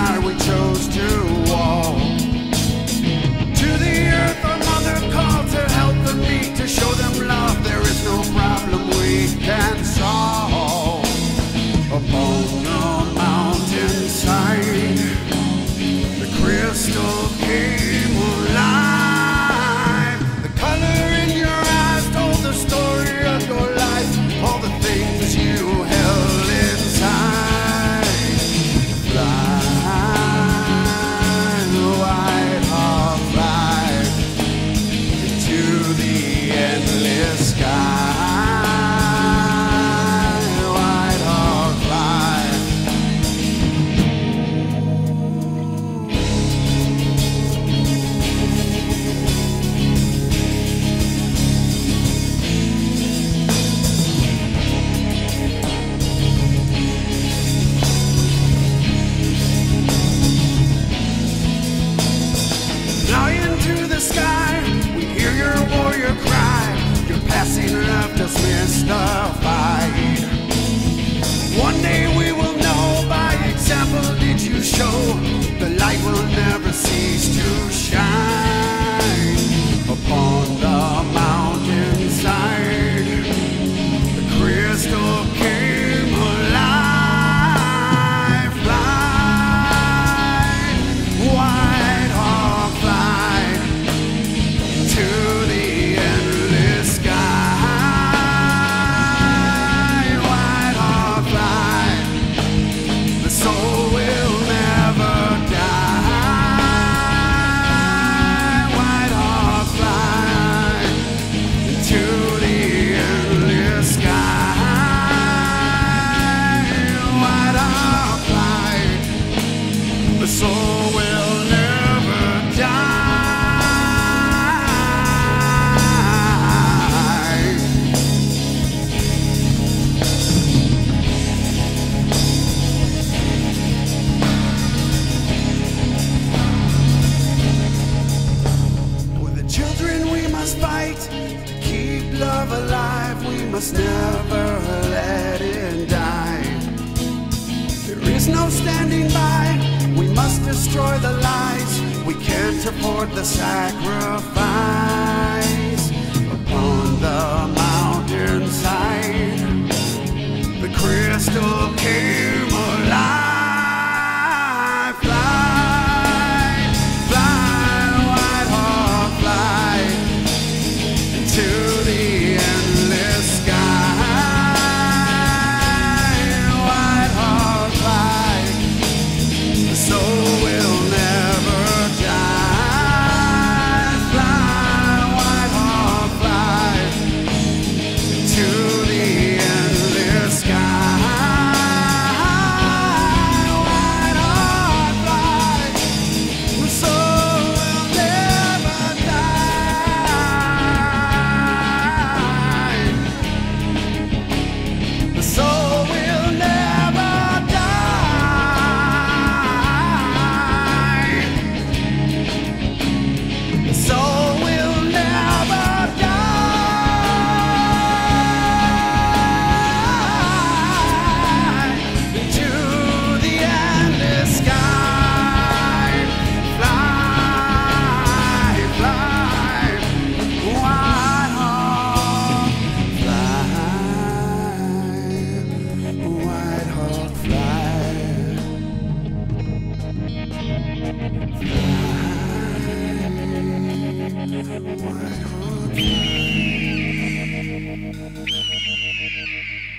sky we chose to walk. To the earth our mother called to help the meek, to show them love. There is no problem we can solve. Upon a mountainside, the crystal came alive. The color in your eyes told the story of your life, all the things you held inside. One day we will know by example did you show, the light will never cease to shine. Upon the mountainside, the crystal came alive. Fly, white hawk, fly to alive, we must never let it die. There is no standing by, we must destroy the lies, we can't afford the sacrifice. Upon the mountainside, the crystal came alive. Why?